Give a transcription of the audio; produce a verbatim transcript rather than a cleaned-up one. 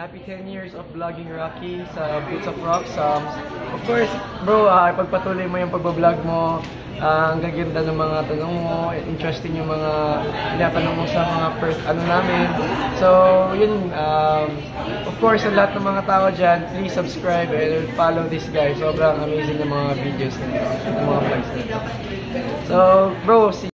Happy ten years of vlogging Rocky sa Bits of Rocks. Um, of course, bro, uh, pagpatuloy mo yung pagbablog mo. Uh, ang gaganda ng mga tanong mo, interesting yung mga tinatanong mo sa mga first ano namin. So, yun, um, of course, ang lahat ng mga tao dyan, please subscribe and follow this guy. Sobrang amazing yung mga videos nito, yung mga vlogs nito. So, bro, see